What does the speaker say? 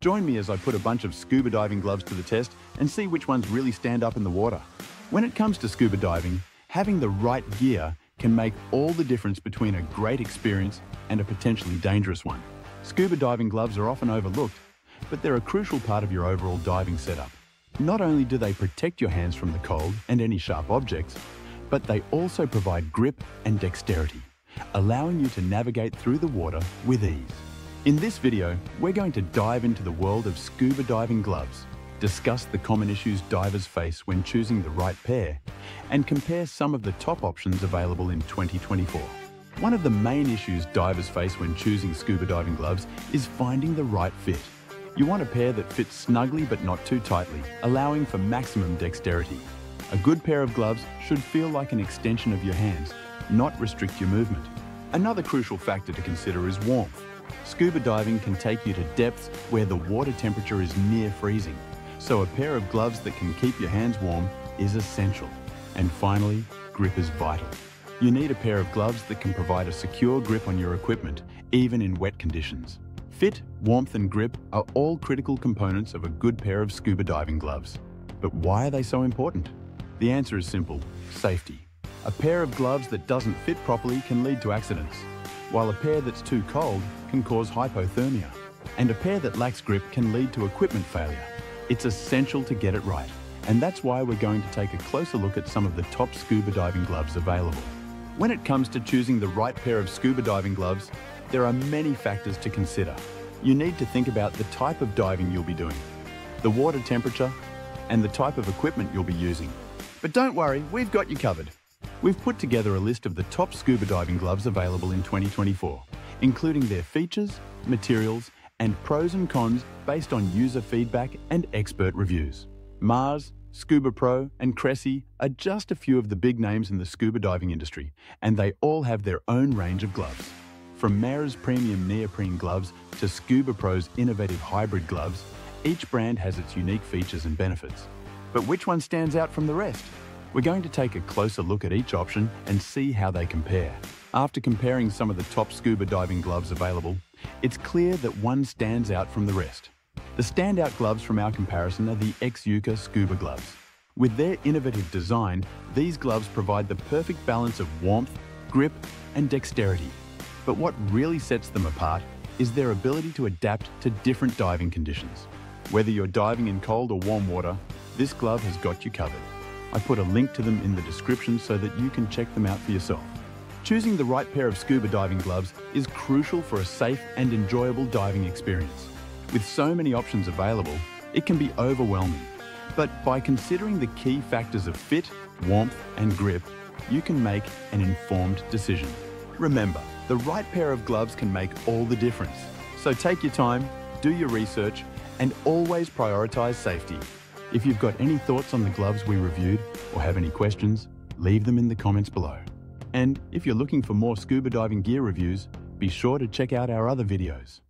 Join me as I put a bunch of scuba diving gloves to the test and see which ones really stand up in the water. When it comes to scuba diving, having the right gear can make all the difference between a great experience and a potentially dangerous one. Scuba diving gloves are often overlooked, but they're a crucial part of your overall diving setup. Not only do they protect your hands from the cold and any sharp objects, but they also provide grip and dexterity, allowing you to navigate through the water with ease. In this video, we're going to dive into the world of scuba diving gloves, discuss the common issues divers face when choosing the right pair, and compare some of the top options available in 2024. One of the main issues divers face when choosing scuba diving gloves is finding the right fit. You want a pair that fits snugly but not too tightly, allowing for maximum dexterity. A good pair of gloves should feel like an extension of your hands, not restrict your movement. Another crucial factor to consider is warmth. Scuba diving can take you to depths where the water temperature is near freezing, so a pair of gloves that can keep your hands warm is essential. And finally, grip is vital. You need a pair of gloves that can provide a secure grip on your equipment, even in wet conditions. Fit, warmth, and grip are all critical components of a good pair of scuba diving gloves. But why are they so important? The answer is simple: safety. A pair of gloves that doesn't fit properly can lead to accidents, while a pair that's too cold can cause hypothermia, and a pair that lacks grip can lead to equipment failure. It's essential to get it right, and that's why we're going to take a closer look at some of the top scuba diving gloves available. When it comes to choosing the right pair of scuba diving gloves, there are many factors to consider. You need to think about the type of diving you'll be doing, the water temperature, and the type of equipment you'll be using. But don't worry, we've got you covered. We've put together a list of the top scuba diving gloves available in 2024, including their features, materials, and pros and cons based on user feedback and expert reviews. Mares, ScubaPro, and Cressi are just a few of the big names in the scuba diving industry, and they all have their own range of gloves. From Mares' premium neoprene gloves to ScubaPro's innovative hybrid gloves, each brand has its unique features and benefits. But which one stands out from the rest? We're going to take a closer look at each option and see how they compare. After comparing some of the top scuba diving gloves available, it's clear that one stands out from the rest. The standout gloves from our comparison are the XUKER scuba gloves. With their innovative design, these gloves provide the perfect balance of warmth, grip, and dexterity. But what really sets them apart is their ability to adapt to different diving conditions. Whether you're diving in cold or warm water, this glove has got you covered. I put a link to them in the description so that you can check them out for yourself. Choosing the right pair of scuba diving gloves is crucial for a safe and enjoyable diving experience. With so many options available, it can be overwhelming. But by considering the key factors of fit, warmth, and grip, you can make an informed decision. Remember, the right pair of gloves can make all the difference. So take your time, do your research, and always prioritize safety. If you've got any thoughts on the gloves we reviewed or have any questions, leave them in the comments below. And if you're looking for more scuba diving gear reviews, be sure to check out our other videos.